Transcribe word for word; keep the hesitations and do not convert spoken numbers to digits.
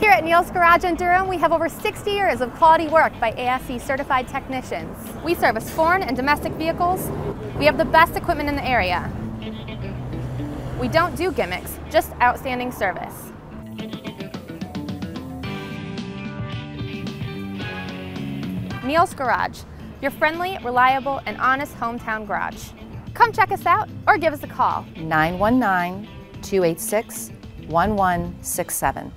Here at Neal's Garage in Durham, we have over sixty years of quality work by A S E certified technicians. We service foreign and domestic vehicles. We have the best equipment in the area. We don't do gimmicks, just outstanding service. Neal's Garage, your friendly, reliable, and honest hometown garage. Come check us out or give us a call. nine one nine, two eight six, one one six seven.